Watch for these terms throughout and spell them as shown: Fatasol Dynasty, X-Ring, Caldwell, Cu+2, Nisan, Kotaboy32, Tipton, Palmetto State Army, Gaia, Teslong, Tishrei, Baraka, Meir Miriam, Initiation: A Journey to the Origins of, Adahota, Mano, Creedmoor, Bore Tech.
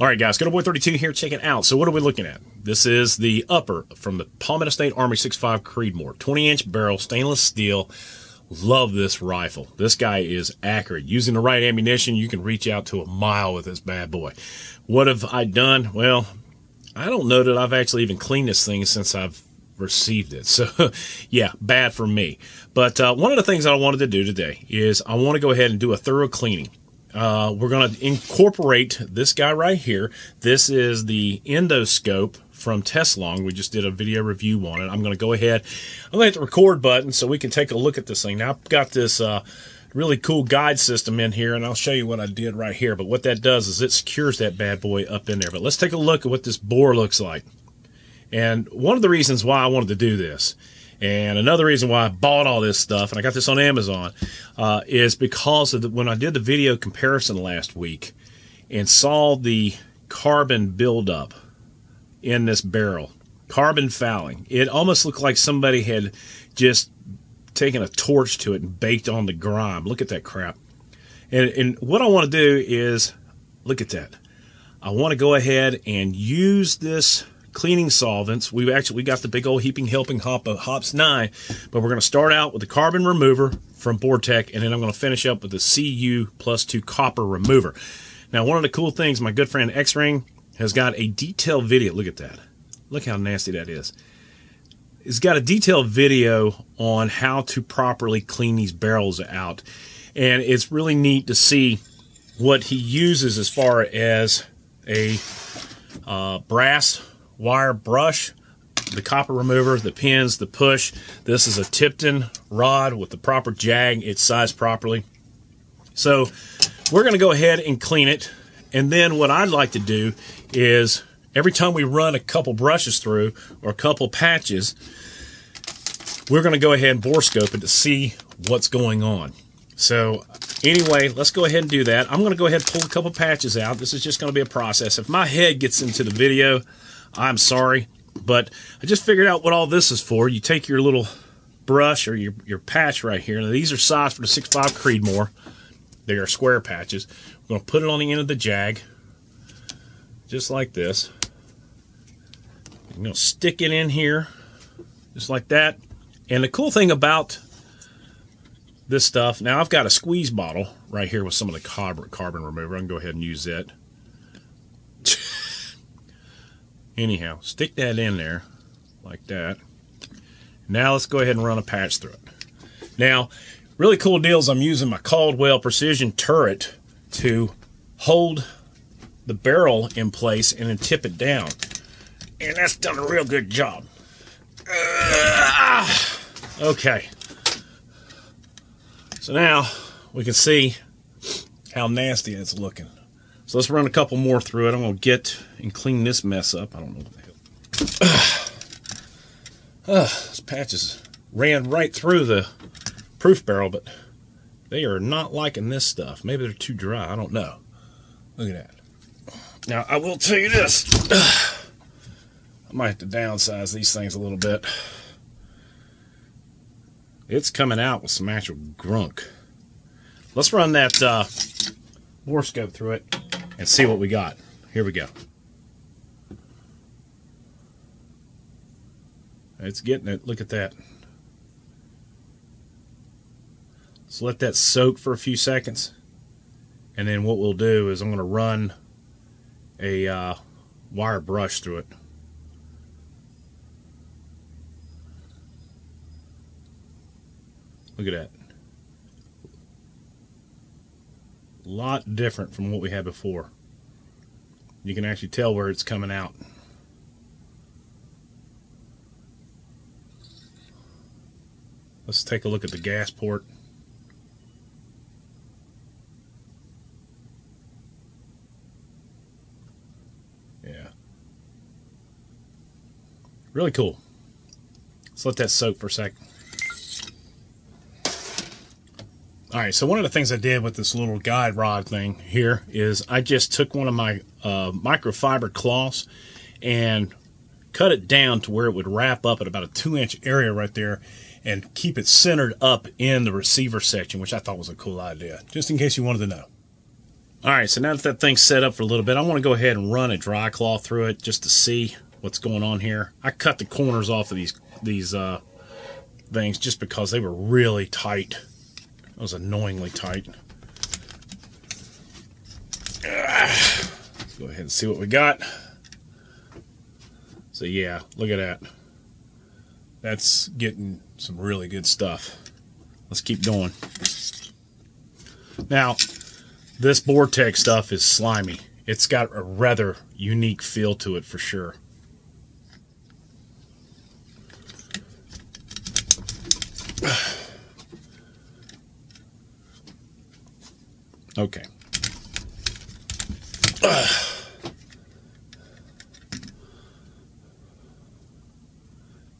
All right, guys, Kotaboy32 here, check it out. So what are we looking at? This is the upper from the Palmetto State Army 6.5 Creedmoor, 20-inch barrel, stainless steel. Love this rifle. This guy is accurate. Using the right ammunition, you can reach out to a mile with this bad boy. What have I done? Well, I don't know that I've actually even cleaned this thing since I've received it. So, yeah, bad for me. But one of the things I wanted to do today is I want to go ahead and do a thorough cleaning. We're going to incorporate this guy right here. This is the endoscope from Teslong. We just did a video review on it. I'm going to go ahead. I'm going to hit the record button so we can take a look at this thing. Now, I've got this really cool guide system in here, and I'll show you what I did right here. But what that does is it secures that bad boy up in there. But let's take a look at what this bore looks like. And one of the reasons why I wanted to do this, and another reason why I bought all this stuff, and I got this on Amazon, is because of when I did the video comparison last week and saw the carbon buildup in this barrel, carbon fouling. It almost looked like somebody had just taken a torch to it and baked on the grime. Look at that crap. And what I want to do is, look at that. I want to go ahead and use this cleaning solvents. We got the big old heaping helping hops 9, but we're going to start out with the carbon remover from Bore Tech, and then I'm going to finish up with the Cu+2 copper remover. Now, one of the cool things, my good friend X-Ring has got a detailed video. Look at that. Look how nasty that is. He's got a detailed video on how to properly clean these barrels out, and it's really neat to see what he uses as far as a brass wire brush, the copper remover, the pins, the push. This is a Tipton rod with the proper jag. It's sized properly. So we're going to go ahead and clean it. And then what I'd like to do is every time we run a couple brushes through or a couple patches, we're going to go ahead and bore scope it to see what's going on. So anyway, let's go ahead and do that. I'm going to go ahead and pull a couple patches out. This is just going to be a process. If my head gets into the video, I'm sorry, but I just figured out what all this is for. You take your little brush or your patch right here. Now, these are sized for the 6.5 Creedmoor. They are square patches. We're going to put it on the end of the jag, just like this. I'm going to stick it in here, just like that. And the cool thing about this stuff, now I've got a squeeze bottle right here with some of the carbon remover. I can go ahead and use it. Anyhow, stick that in there like that. Now let's go ahead and run a patch through it. Now, really cool deal is I'm using my Caldwell precision turret to hold the barrel in place and then tip it down. And that's done a real good job. Okay. So now we can see how nasty it's looking. So let's run a couple more through it. I'm going to get and clean this mess up. I don't know what the hell. Those patches ran right through the proof barrel, but they are not liking this stuff. Maybe they're too dry. I don't know. Look at that. Now, I will tell you this. I might have to downsize these things a little bit. It's coming out with some actual grunk. Let's run that bore scope through it and see what we got. Here we go. It's getting it. Look at that. So let that soak for a few seconds. And then what we'll do is I'm going to run a wire brush through it. Look at that. A lot different from what we had before. You can actually tell where it's coming out. Let's take a look at the gas port. Yeah. Really cool. Let's let that soak for a second. Alright, so one of the things I did with this little guide rod thing here is I just took one of my microfiber cloths and cut it down to where it would wrap up at about a 2-inch area right there and keep it centered up in the receiver section, which I thought was a cool idea, just in case you wanted to know. All right, so now that that thing's set up for a little bit, I want to go ahead and run a dry claw through it just to see what's going on here. I cut the corners off of these things just because they were really tight. It was annoyingly tight. Go ahead and see what we got. So yeah, look at that. That's getting some really good stuff. Let's keep going. Now, this Bore Tech stuff is slimy. It's got a rather unique feel to it for sure. Okay.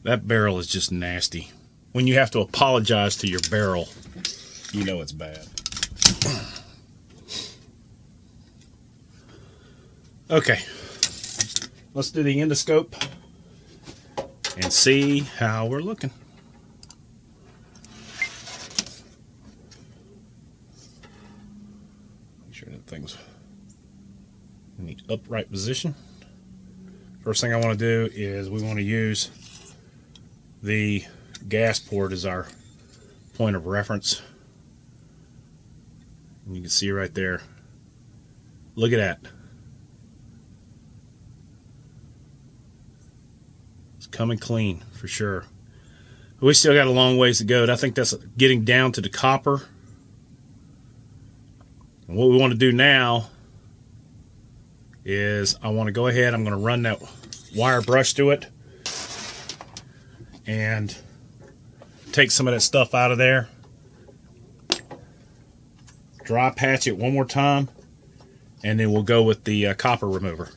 That barrel is just nasty. When you have to apologize to your barrel, you know it's bad. Okay, let's do the endoscope and see how we're looking. Make sure that thing's in the upright position. First thing I want to do is we want to use the gas port as our point of reference. And you can see right there. Look at that. It's coming clean for sure. We still got a long ways to go. I think that's getting down to the copper. And what we want to do now is I want to go ahead. I'm going to run that wire brush through it and take some of that stuff out of there. Dry patch it one more time, and then we'll go with the copper remover.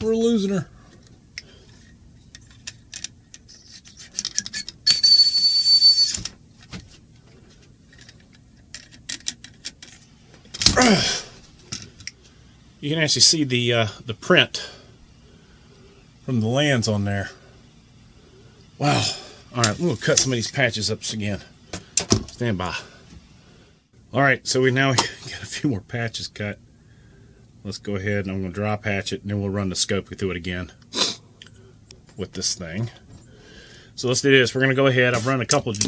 We're losing her. You can actually see the print from the lands on there. Wow. All right, we'll cut some of these patches up again. Stand by. All right, so we now got a few more patches cut. Let's go ahead and I'm going to dry patch it, and then we'll run the scope through it again with this thing. So let's do this. We're going to go ahead. I've run a couple of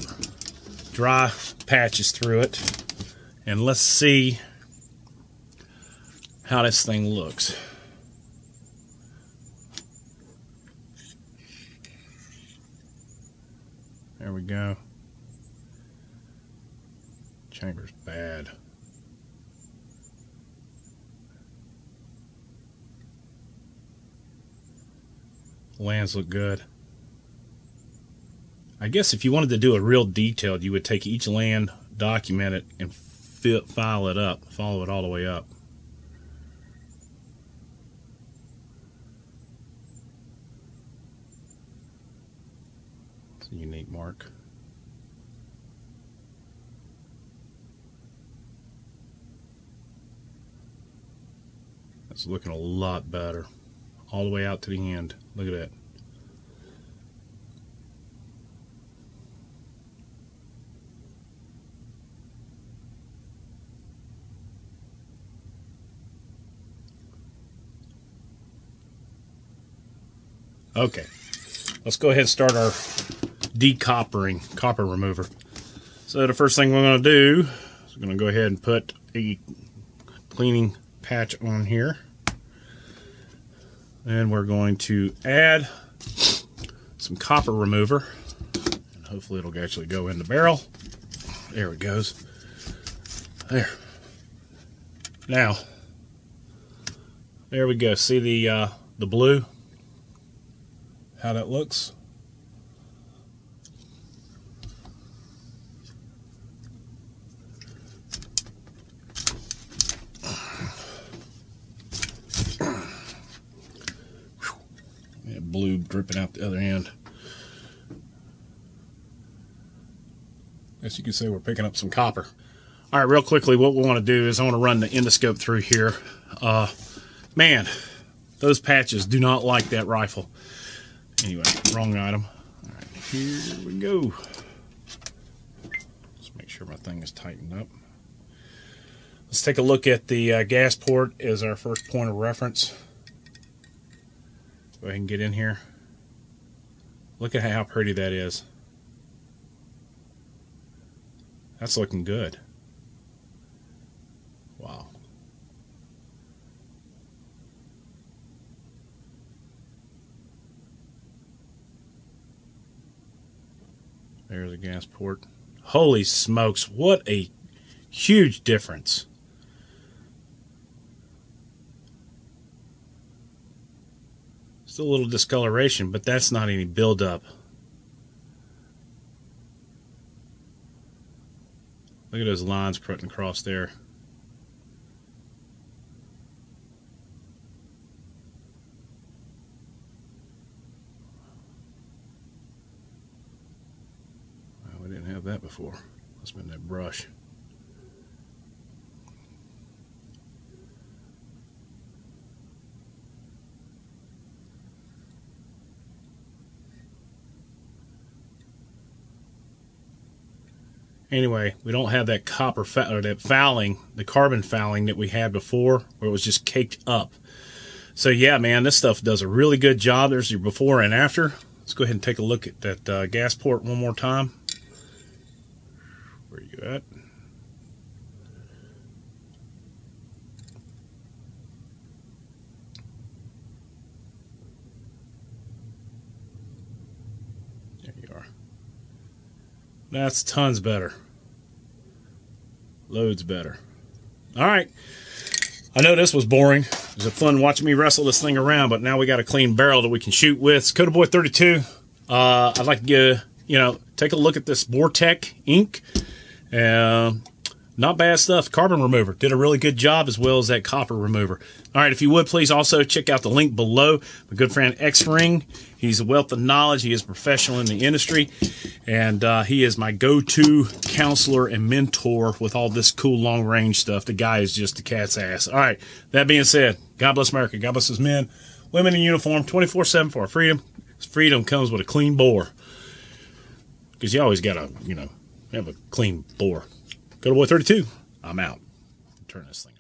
dry patches through it, and let's see how this thing looks. There we go. Chamber's bad. Lands look good. I guess if you wanted to do a real detailed, you would take each land, document it, and file it up, follow it all the way up. It's a unique mark. That's looking a lot better. All the way out to the end. Look at that. Okay, let's go ahead and start our decoppering, copper remover. So the first thing we're going to do is we're going to go ahead and put a cleaning patch on here. And we're going to add some copper remover, and hopefully it'll actually go in the barrel. There it goes. There. Now, there we go. See the blue? How that looks? Blue dripping out the other end. guess you could say we're picking up some copper. All right, real quickly, what we want to do is I want to run the endoscope through here. Man, those patches do not like that rifle. Anyway, wrong item. All right, here we go. Let's make sure my thing is tightened up. Let's take a look at the gas port as our first point of reference. Go ahead and get in here. Look at how pretty that is. That's looking good. Wow. There's a gas port. Holy smokes, what a huge difference. Just a little discoloration, but that's not any buildup. Look at those lines cutting across there. Oh, we didn't have that before. Must have been that brush. Anyway, we don't have that copper or that fouling, the carbon fouling that we had before, where it was just caked up. So yeah, man, this stuff does a really good job. There's your before and after. Let's go ahead and take a look at that gas port one more time. Where you at? That's tons better. Loads better. Alright. I know this was boring. It was fun watching me wrestle this thing around, but now we got a clean barrel that we can shoot with. It's Kotaboy32. I'd like to, take a look at this Bore Tech ink. Not bad stuff. Carbon remover. Did a really good job, as well as that copper remover. Alright, if you would, please also check out the link below. My good friend X-Ring. He's a wealth of knowledge. He is a professional in the industry. And he is my go-to counselor and mentor with all this cool long-range stuff. The guy is just a cat's ass. Alright, that being said, God bless America. God bless his men, women in uniform, 24/7 for our freedom. Freedom comes with a clean bore. Because you always got to, have a clean bore. Kotaboy32, I'm out. Turn this thing.